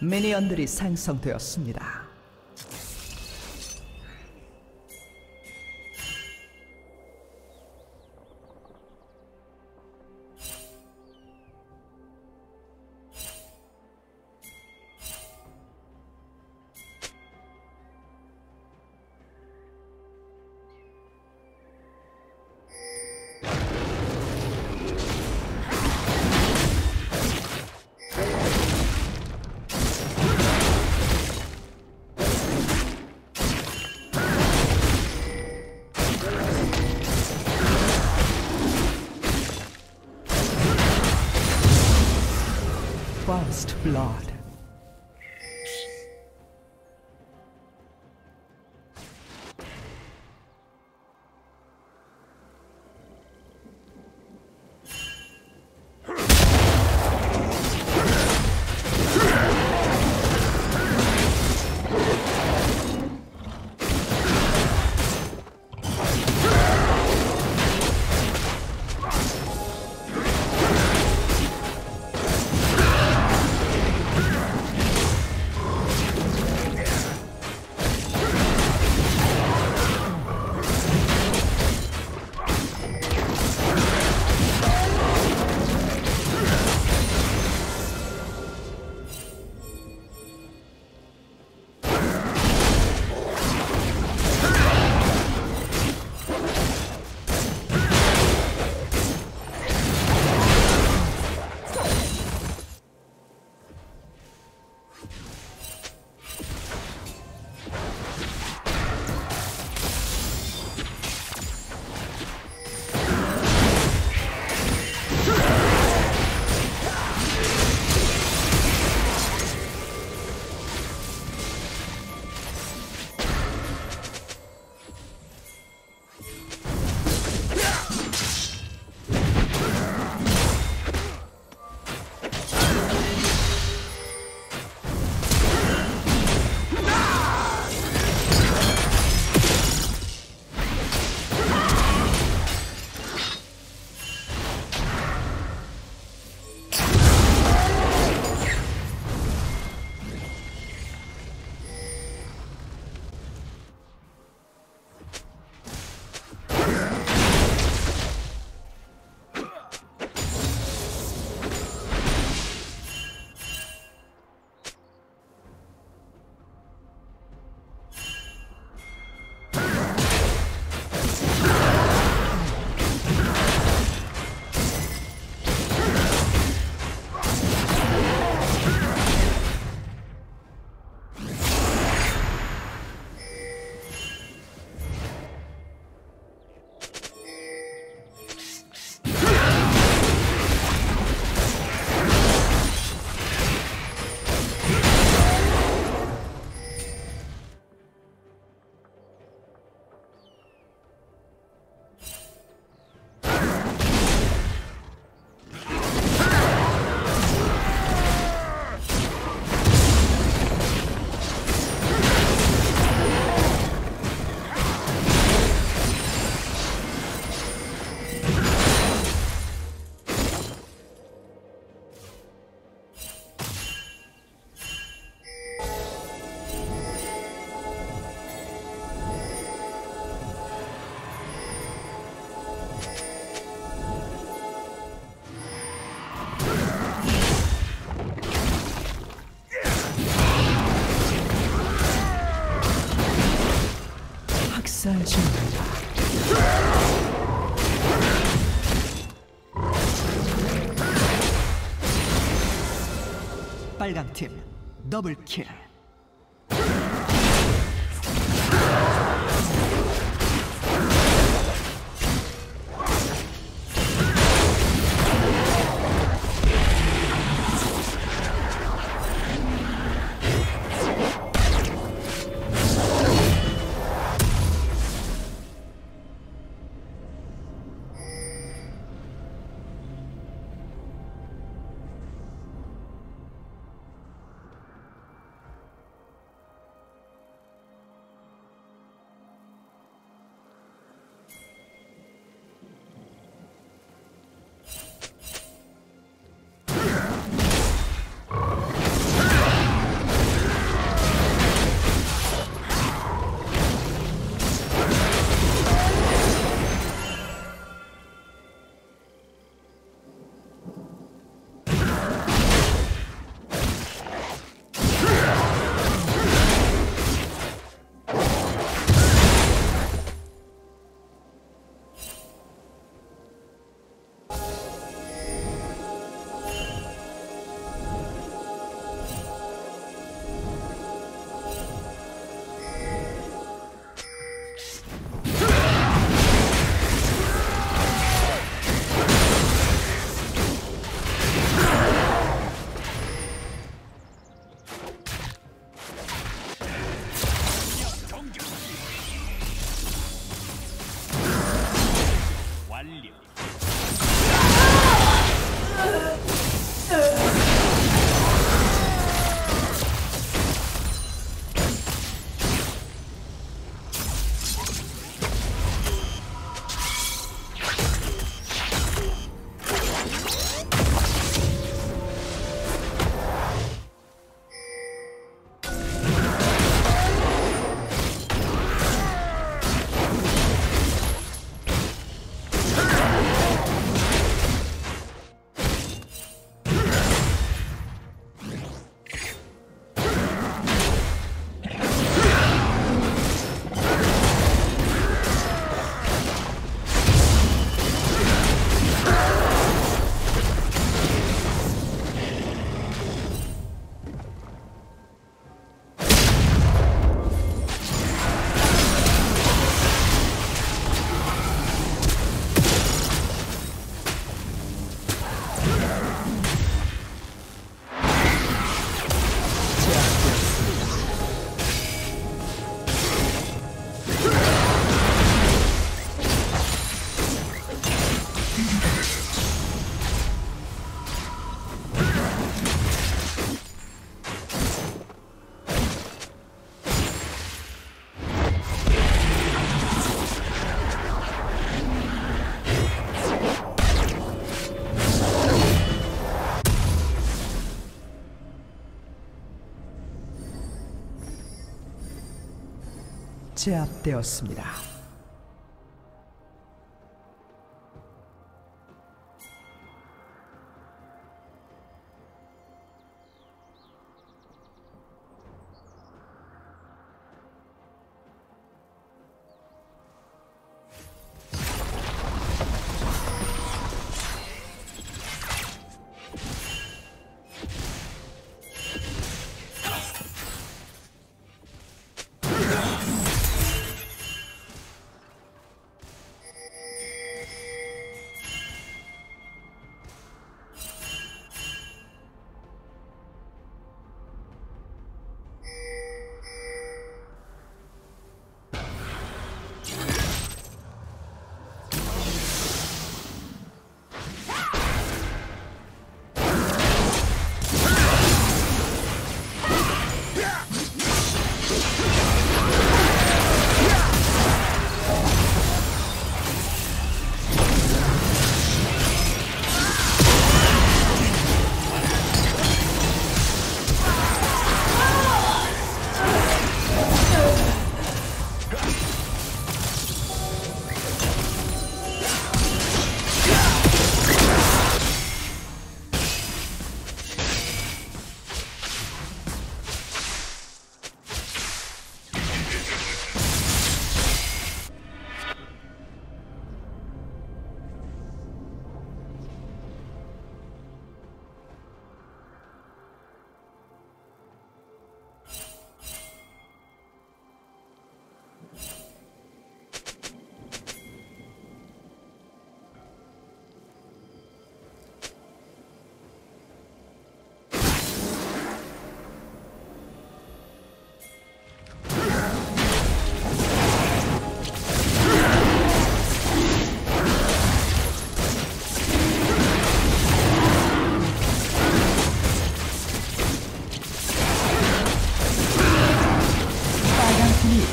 미니언들이 생성되었습니다. First blood. 빨강팀 더블킬. 제압되었습니다.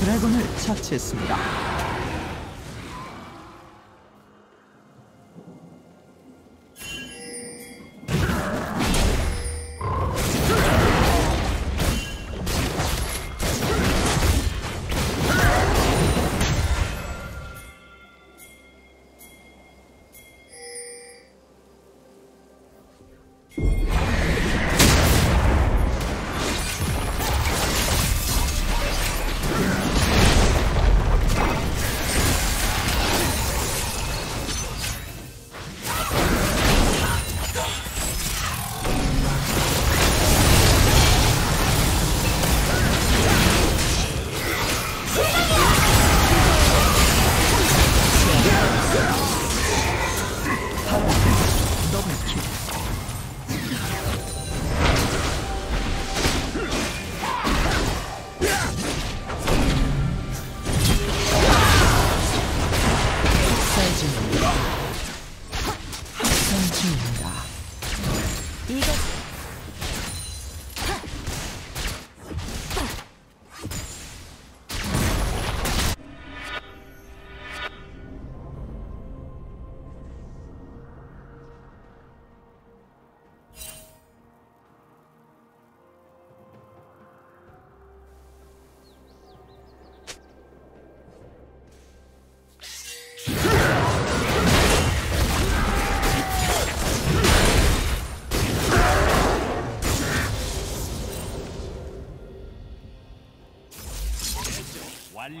드래곤을 처치했습니다. 완료.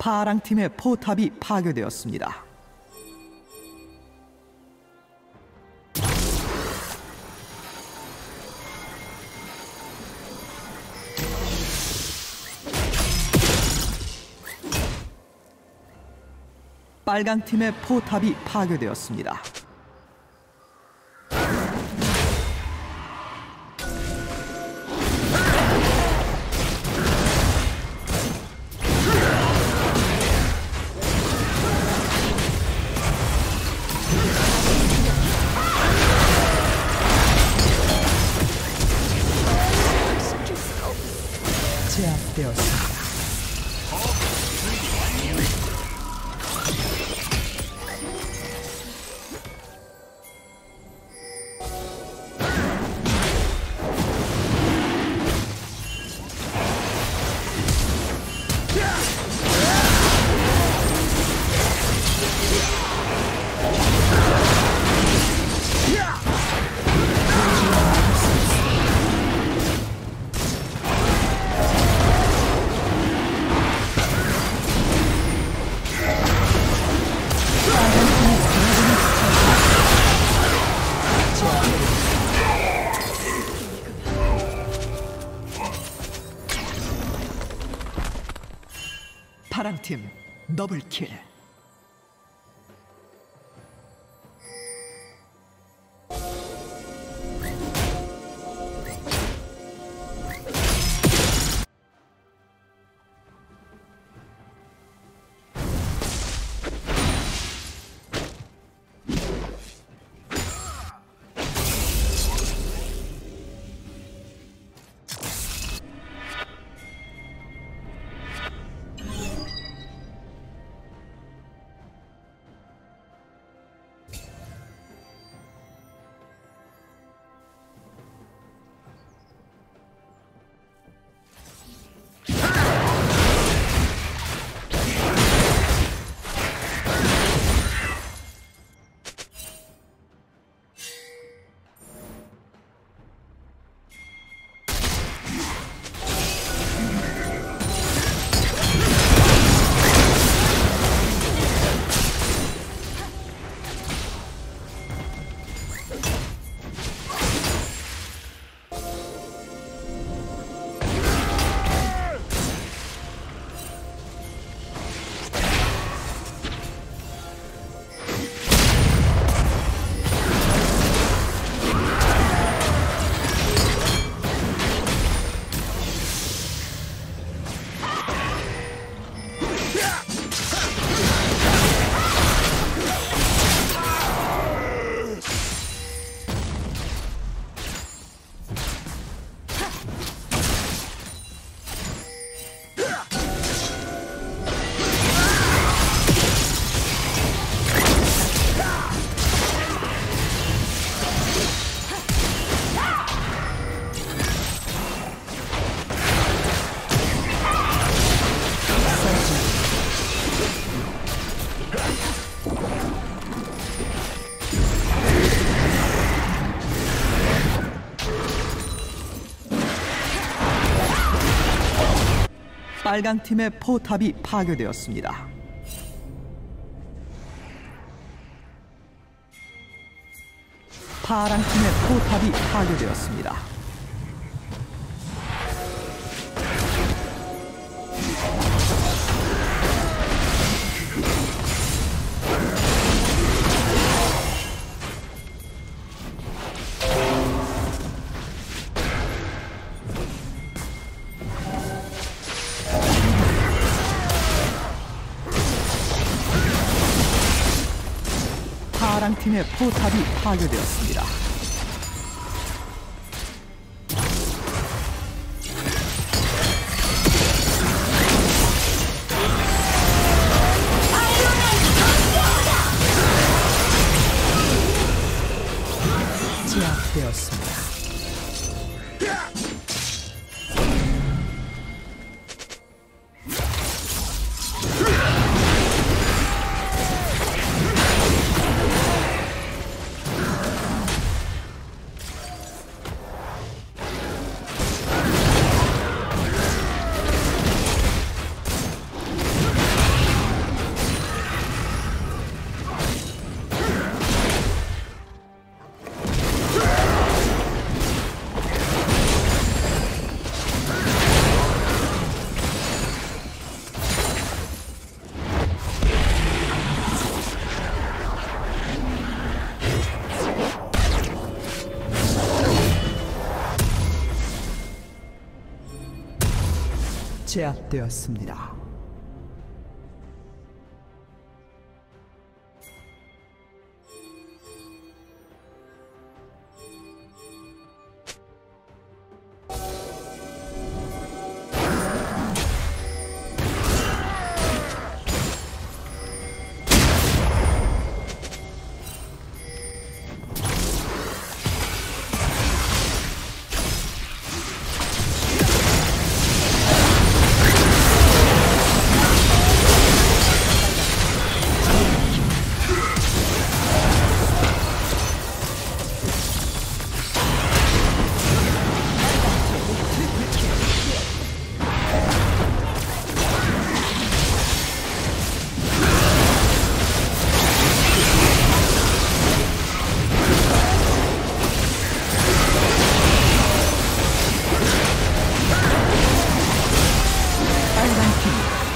파랑팀의 포탑이 파괴되었습니다. 빨강팀의 포탑이 파괴되었습니다. 파랑팀 더블킬. 빨강팀의 포탑이 파괴되었습니다. 파랑 팀의 포탑이 파괴되었습니다. 파랑팀의 포탑이 파괴되었습니다. 제압되었습니다. 제압되었습니다.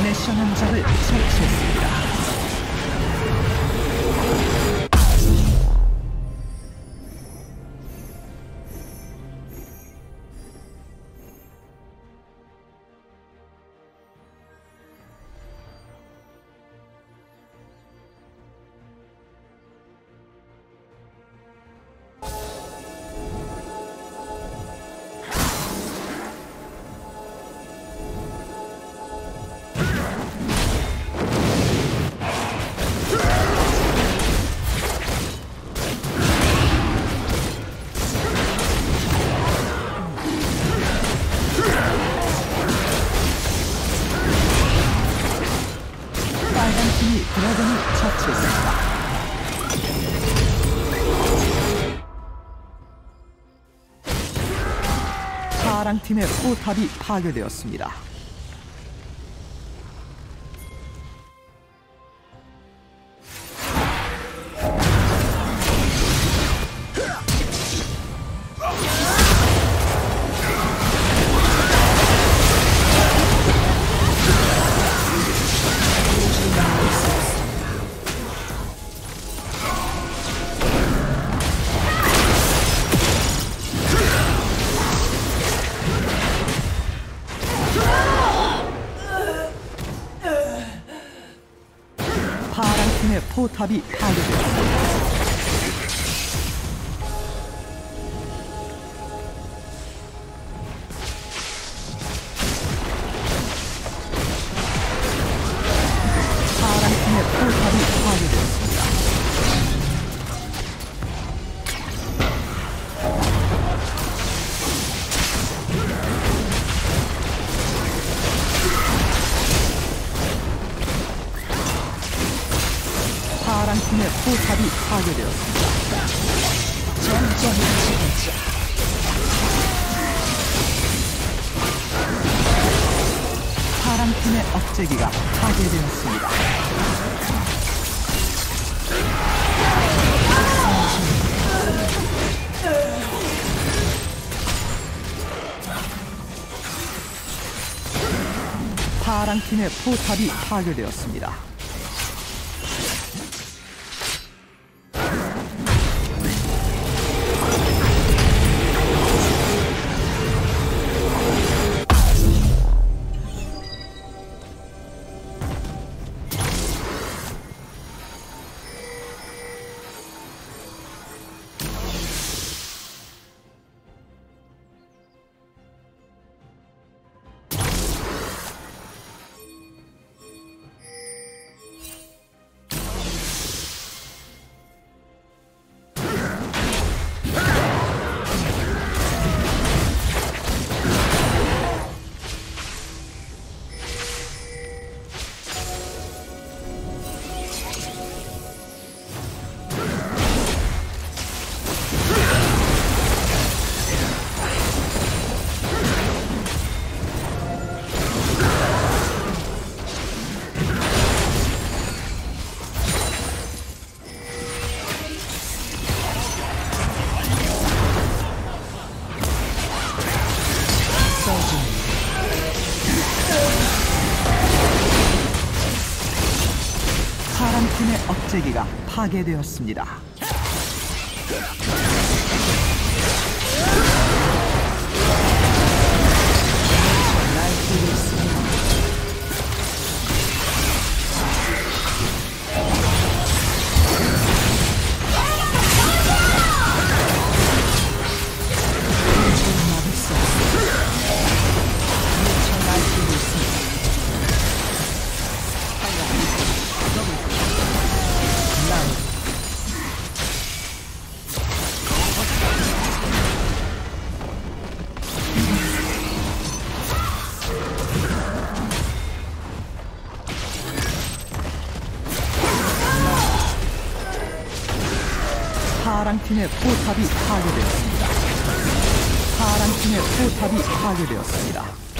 미션함자를 처치했습니다. 드래곤을 처치했습니다. 파랑팀의 포탑이 파괴되었습니다. 파랑팀의 포탑이 파괴되었습니다. 파랑팀의 포탑이 파괴되었습니다. 파랑팀의 포탑이 파괴되었습니다. 점점이 지겠죠. 파랑팀의 억제기가 파괴되었습니다. 양 팀의 포탑이 파괴되었습니다. 파란팀의 억제기가 파괴되었습니다. 파랑팀의 포탑이 파괴되었습니다. 파랑팀의 포탑이 파괴되었습니다.